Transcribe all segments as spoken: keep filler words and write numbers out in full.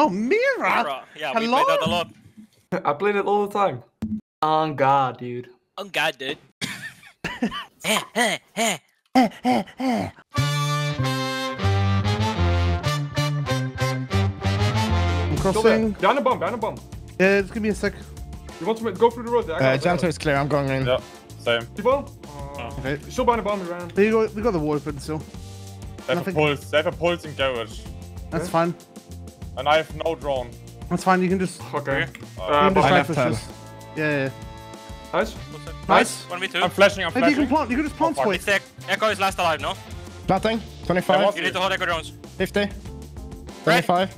Oh, Mira! Mira. Yeah, hello? We play that a lot. I played it all the time. On God, dude. On God, dude. I'm crossing. Down a bomb, down a bomb. Yeah, just give me a sec. You want to go through the road there? Uh, Janto is clear, I'm going in. Yeah, same. People? Uh, okay. Still behind a bomb around. We got, we got the wall open still. They have, a pulse. they have a pulsing garage. That's okay. Fine. And I have no drone. That's fine, you can just... Okay. Uh, you can just yeah, yeah. Nice. Nice. one v two. I'm flashing, I'm flashing. Hey, you can plant, you can just plant for it. Echo is last alive, no? Planting. twenty-five. You need to hold Echo drones. fifty. Red. twenty-five.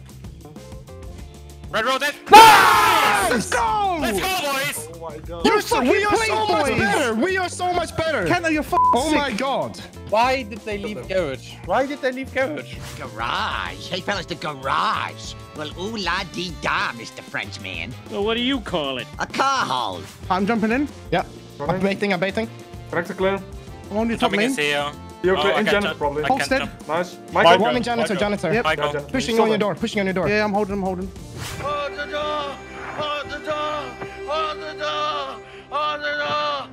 Red road dead. Nice! Let's go! Let's go, boys! Oh my god. You're so, we are so boys. much better! We are so much better! Kanto, you're f***ing Oh sick. my god! Why did they leave garage? Why did they leave garage? Garage? Hey fellas, the garage! Well, ooh la dee da, Mister Frenchman. Well, what do you call it? A car hole. I'm jumping in. Yeah. Running. I'm baiting, I'm baiting. Correct, clear. I'm on your top lane. Here. You're oh, clear in janitor, probably. Holstead. Nice. Michael. One in janitor, janitor. Yep. Michael. Pushing He's on solid. your door, pushing on your door. Yeah, I'm holding, I'm holding. Hold the door! Hold the door! Hold the door! Hold the door!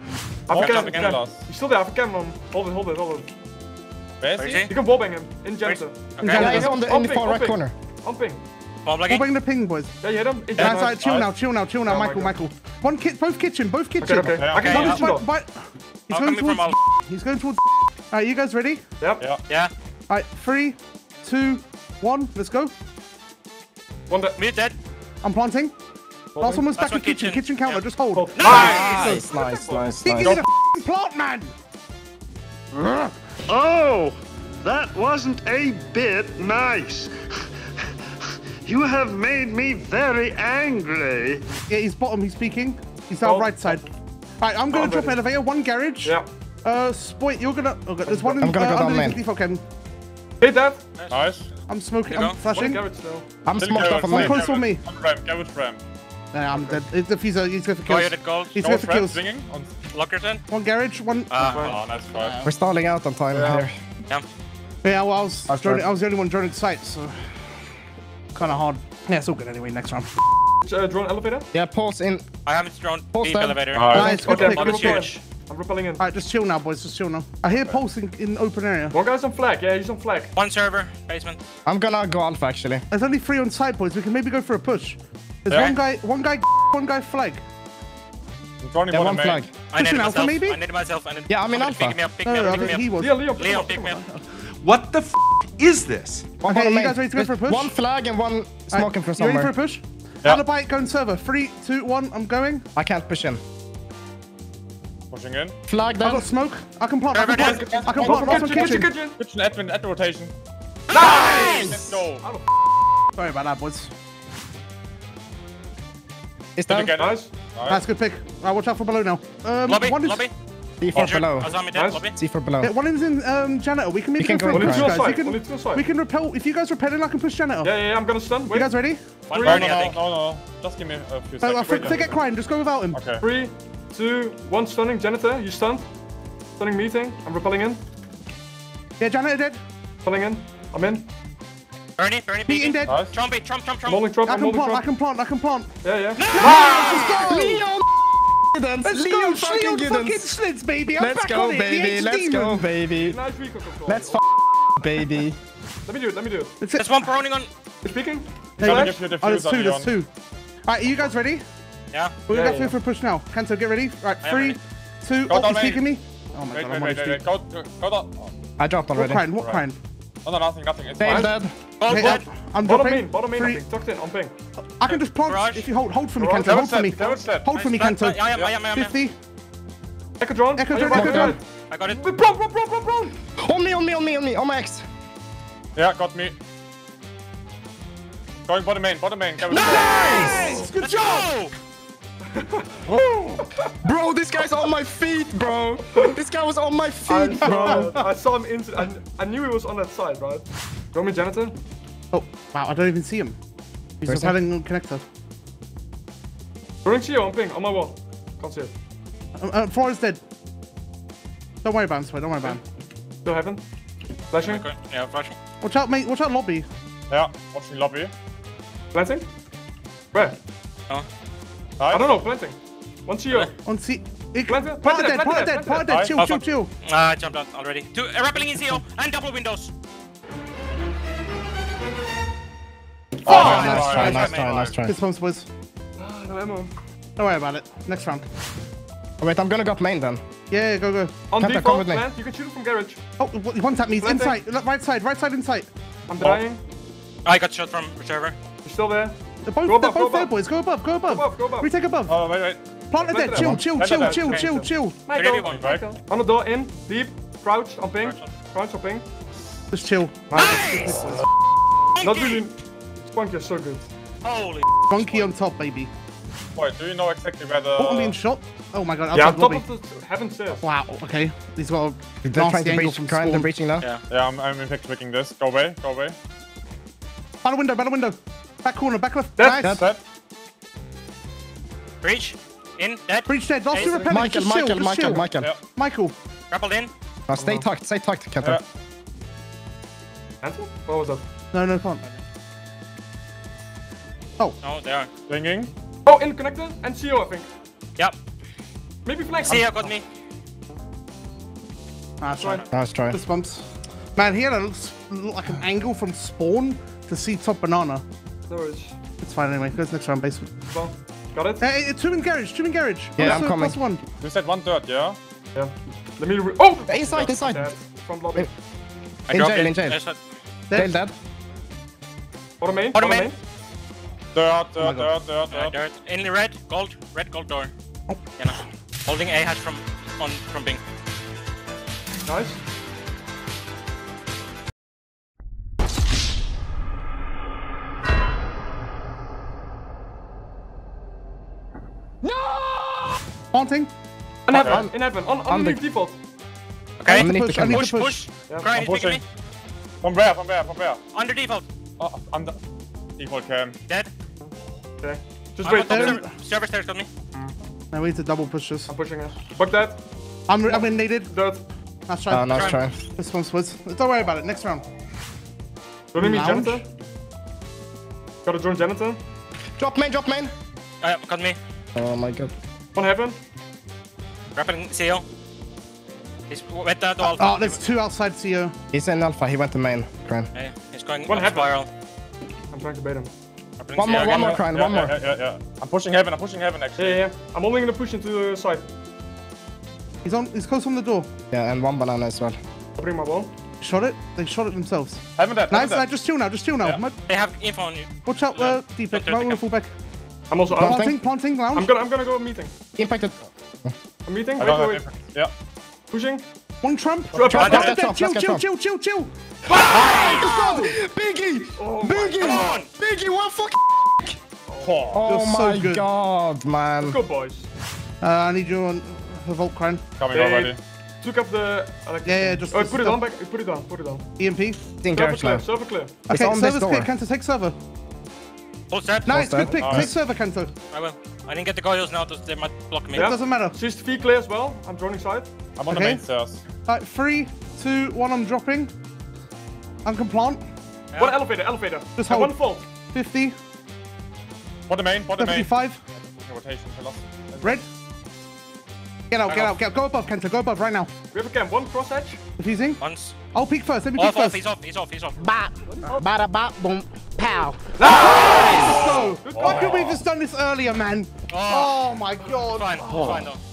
Hold the door! He's still there, I have a camera on. Hold it, hold it, hold it. Where is he? You can wallbang him, in janitor. Okay. Yeah, he's on the, in the far right corner. On ping. Wallbang the ping, boys. Yeah, you hit him. Yeah, nice. Right. Chill nice. now, chill now, chill now, oh Michael, Michael. One kit, both kitchen, both kitchen. Okay, okay. Yeah, okay. I can yeah. He's going towards. All... He's going towards. All right, you guys ready? Yep. Yeah. Yeah. All right, three, two, one. Let's go. One dead. Me dead. I'm planting. Planting. Last one was back in kitchen. Kitchen, kitchen counter. Yep. Just hold. hold. Nice, nice, nice, nice. He nice. is a plant man. Oh, that wasn't a bit nice. You have made me very angry. Yeah, he's bottom, he's peeking. He's our oh. right side. Alright, I'm gonna oh, drop ready. elevator, one garage. Yeah. Uh, Spoit, you're gonna... Okay, there's one in, gonna uh, underneath the default cam. Hit that. Nice. I'm smoking, I'm flashing. Garage, I'm smoked off on lane. Someone close on me. I'm ramp, garage ramp. Nah, I'm dead. It's if he's, uh, he's going for kills. Oh, you're gold. He's going for kills. On Lockerton. One garage, one... Uh, oh, that's fine. Right. We're stalling out on time yeah. here. Yeah. Yeah, well, I was, joining, I was the only one joining sight, so... Kind of hard. Yeah, it's all good anyway. Next round. Uh, drone elevator? Yeah, pause in. I haven't drawn deep elevator. All right. Nice, good okay, pick, good pick. I'm rappelling in. Alright, just chill now, boys. Just chill now. I hear right. pulsing in open area. One guy's on flag. Yeah, he's on flag. One server, basement. I'm gonna go alpha actually. There's only three on side, boys. We can maybe go for a push. There's yeah. one guy, one guy, one guy flag. I'm yeah, one main. flag. I need alpha maybe. I need myself. I need yeah, I'm in alpha. Pick me up. Pick me up. Pick me up. Leo, Leo, Leo, pick me up. What the f is this? One okay, you guys ready to go for a push? One flag and one smoking right, for somewhere. You ready for a push? Yeah. On the bike, going server. Three, two, one, I'm going. I can't push in. Pushing in. Flag down. I got smoke. I can plant. I can plant. I can plant. Kitchen, kitchen, kitchen. Kitchen, admin, at the rotation. Nice! Let's go. Sorry about that, boys. It's down. Nice. Nice. That's a good pick. Alright, watch out for below now. Um, lobby, one is lobby. C four below. C four below. Yeah, one is in um, janitor. We can make can go push, guys. Side. We can, we can, we can repel. If you guys repel in, I can push janitor. Yeah, yeah, yeah I'm gonna stun. Wait. You guys ready? Three, no, no, no, no. Just give me a few seconds. Uh, forget Cryn. Just go without him. Okay. Three, two, one. Stunning janitor. You stunned. Stunning meeting. I'm repelling in. Yeah, janitor dead. Repelling in. I'm in. Bernie, Bernie, Bernie. dead. Nice. Trump, Trump, Trump, Trump. Molling, Trump. I can plant. I can plant. I can plant. Yeah, yeah. Let's go, Leon. Let's, Let's go, Leon fucking, fucking Slits, baby! I'm Let's back go, on it. baby! Let's demon. go, baby! Let's f***, baby! Let me do it, let me do it. It's There's it. one proning on... It's peeking? Hey, oh, there's two, there's two. Alright, are you guys ready? Yeah. We're gonna yeah, go yeah. for a push now. Kanto, get ready. Alright, three, two... Go oh, he's peeking me! Oh my wait, god, I'm wait, wait, wait, go, go, go down. Oh. I dropped already. What kind, what kind? Oh no, nothing, nothing. It's fine. Dead. Okay, dead. I'm bottom dropping. Bottom main, bottom main, tucked in, on ping. I can just plant Garage. if you hold. Hold for me, Kanto. Hold for me. Hold for me, Kanto. I am, I am, I am. fifty. Echo drone. Echo drone, Echo drone. I got it. Bro, bro, bro, bro, bro. On me, on me, on me, on me. On my X. Yeah, got me. Going bottom main, bottom main. Nice! nice! Good Let's job! Go! Bro, this guy's on my feet, bro. This guy was on my feet, I, bro. I saw him instant. I, I knew he was on that side, right? Throw me janitor. Oh, wow, I don't even see him. He's just having a connector. Bring Shio on ping, on my wall. Can't see him. Um, uh, Four is dead. Don't worry about him, Sway, don't worry about him. Still heaven. Flashing? Yeah, flashing. Watch out, mate, watch out, lobby. Yeah, watching lobby. Planting? Where? No. I, I don't know, planting. One to you. On C. Planted, planted, planted, planted. Chill, chill, chill. Ah, jumped out already. Two, uh, rappelling in zero and double windows. Oh, oh, nice try, right, nice try, right, nice try. This one's was. No ammo. Don't worry about it. Next round. Oh, wait, I'm gonna go up main then. Yeah, go, go. On Tanta, default, man, you can shoot it from garage. Oh, one tap me. Inside, right side, right side, inside. I'm dying. Oh. I got shot from whichever. You're still there. They're both, go they're above, both there, above. boys. Go above, go above. Go above, go above. Retake above. Oh, wait, wait. Plant it there. Chill, chill, chill, chill, chill, chill. On the door, in, deep, crouch, on ping. Crouch, on ping. Just chill. Nice! Not really. Spunky is so good. Holy Spunky on top, baby. Boy, do you know exactly where the... Oh, I'm being shot. Oh my god, yeah, top of the heaven stairs. Wow, okay. He's got a nasty angle from Cryn. I'm breaching now. Yeah, yeah I'm, I'm in fact picking this. Go away, go away. By the window, by the window. Back corner, back left. Dead, nice. Dead. Breach, in, dead. Breach dead, last two repellers. Michael, Michael, Michael, Michael, Michael, yeah. Michael. Grappled in. No, stay oh, tucked, stay tucked, Kanto. Yeah. Kanto? What was that? No, no, can't. Oh. No, they are. Ringing. Oh, in connector and C O, I think. Yep. Maybe flank. C O got me. Nice try. Nice try. This bumps. Man, he had a look like an angle from spawn to see top banana. There is. It's fine anyway. Goes next round basement. Well, got it. Hey, two in garage. Two in garage. Yeah, I'm coming. Plus one. You said one third, yeah? Yeah. Let me. Re oh, inside, inside. Dead. From lobby. In jail, in jail. Jail dead. Auto main. Auto main. Dirt, dirt, dirt, dirt, dirt, dirt. In the red, gold, red, gold door. Oh. Yeah, no. Holding A hatch from on from Bing. Nice. No! Haunting. In heaven, in heaven, on on the default. Okay. I need to push, I need push, to push. Push. Cryn, he's picking me. From where? From where? From where? Under default. Oh, under. Default cam. Dead. Okay. Just wait. Server stairs got me. Now we need to double push this. I'm pushing it. Fuck that. I'm I'm in needed. Dirt. Nice try. Uh, nice try. try. This one's was. Don't worry about it. Next round. Don't need me janitor. Gotta join janitor. Drop main. Drop main. Oh, yeah, got me. Oh my god. What happened? Rapping C O. He's wet out alpha. Oh, there's two outside C O. He's in alpha. He went to main. Crane. Yeah, he's going. What happened? Spiral. I'm trying to bait him. One more, one more, Cryn, yeah, one more. Yeah, yeah, yeah, yeah. I'm pushing heaven, I'm pushing heaven actually. Yeah, yeah, yeah. I'm only gonna push into the side. He's on, he's close on the door. Yeah, and one banana as well. I'll bring my ball. Shot it, they shot it themselves. Haven't that, nice, haven't that. Just chill now, just chill now. Yeah. They have info on you. Watch out, uh, deep back, I'm gonna full back. I'm also out. Planting, planting, lounge. I'm gonna, I'm gonna go meeting. Impacted. I'm meeting, wait, wait, wait. Yeah. Pushing. One trump. Trump. Trump. Trump. Trump. Trump. Chill, chill, chill, chill, chill. Oh, Biggie! Oh Biggie! God. Biggie, what fucking oh, oh my so good. God, man. Let's go, boys. Uh, I need you on the vault, Cryn. Coming already. Took up the... Uh, yeah, yeah, just... Oh, put it on back. Put it down, put it down. E M P. Server clear, server clear. Okay, server's clear, Kanto, take server. Full set. Nice, good pick. Take server, Kanto. I will. I didn't get the coils now, they might block me. It doesn't matter. She's V clear as well. I'm joining side. I'm on the main stairs. Alright, three, two, one, I'm dropping. I'm can plant. Yeah. One elevator, elevator. Just hold. One fault. fifty. Bottom main, bottom main. fifty-five. Red. Get out, get out, get out. Go above, Kanto. Go above right now. We have a camp. One cross edge. If he's in. Once. I'll peek first. Let me peek off, first. Off, he's off, he's off, he's off. Bop. Bada bop, boom. Pow. Nice! Oh, oh, oh. Why could we have just done this earlier, man? Oh, oh my god. Fine, oh. Fine though.